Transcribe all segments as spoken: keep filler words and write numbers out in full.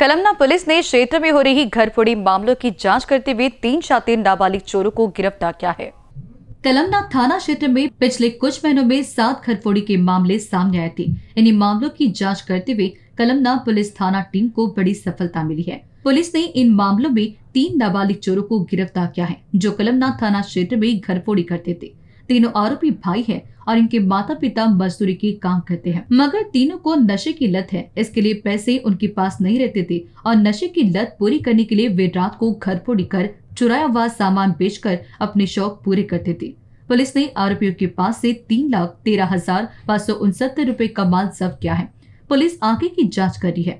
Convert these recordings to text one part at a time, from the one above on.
Kalamna police ने क्षेत्र में हो रही घर फोड़ी मामलों की जांच करते हुए तीन शातिर नाबालिग चोरों को गिरफ्तार किया है। कलमना थाना क्षेत्र में पिछले कुछ महीनों में सात घर फोड़ी के मामले सामने आए थे। इन्हीं मामलों की जांच करते हुए कलमना पुलिस थाना टीम को बड़ी सफलता मिली है। पुलिस ने इन मामलों में तीन नाबालिग चोरों को गिरफ्तार किया है जो कलमना थाना क्षेत्र में घर फोड़ी करते थे। तीनों आरोपी भाई हैं और इनके माता पिता मजदूरी के काम करते हैं, मगर तीनों को नशे की लत है। इसके लिए पैसे उनके पास नहीं रहते थे और नशे की लत पूरी करने के लिए वे रात को घर फोड़ी कर चुराया हुआ सामान बेचकर अपने शौक पूरे करते थे। पुलिस ने आरोपियों के पास से तीन लाख तेरह हजार पाँच सौ उनसत्तर रूपए का माल जब्त किया है। पुलिस आगे की जाँच कर रही है।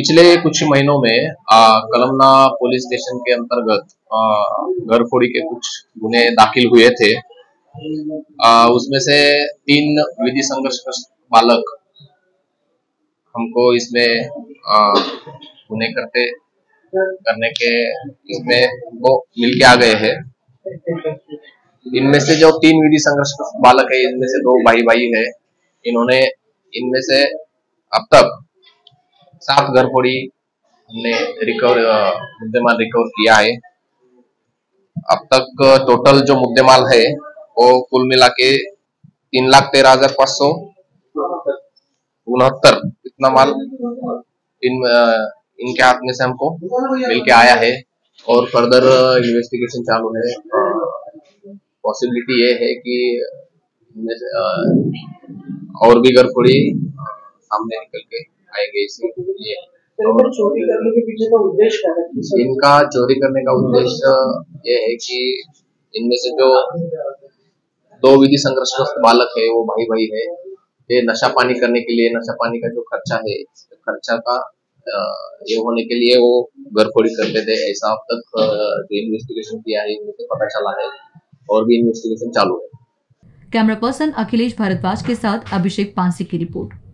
पिछले कुछ महीनों में आ, कलमना पुलिस स्टेशन के अंतर्गत घर फोड़ी के कुछ गुने दाखिल हुए थे। आ, उसमें से तीन विधि संघर्षग्रस्त बालक हमको इसमें गुने करते करने के इसमें हमको मिल के आ गए हैं। इनमें से जो तीन विधि संघर्षग्रस्त बालक है, इनमें से दो भाई भाई है। इन्होंने इनमें से अब तक सात घर फोड़ी हमने रिकवर मुद्देमाल रिकवर किया है। अब तक टोटल जो मुद्देमाल है वो कुल मिला के तीन लाख तेरह हजार पाँच सौ उनहत्तर इतना माल इन इनके हाथ में से हमको मिल के आया है और फर्दर इन्वेस्टिगेशन चालू है। पॉसिबिलिटी ये है कि और भी घर फोड़ी सामने निकल के आएंगे। इसी ये तो चोरी करने के पीछे का उद्देश्य क्या है? इनका चोरी करने का उद्देश्य ये है कि इनमें से जो दो विधि संघर्षग्रस्त बालक है वो भाई भाई है, ये नशा पानी करने के लिए नशा पानी का जो खर्चा है खर्चा का ये होने के लिए वो घर फोड़ी करते थे। ऐसा अब तक जो इन्वेस्टिगेशन किया है इनमें से पता चला है और भी इन्वेस्टिगेशन चालू है। कैमरा पर्सन अखिलेश भारद्वाज के साथ अभिषेक पांसे की रिपोर्ट।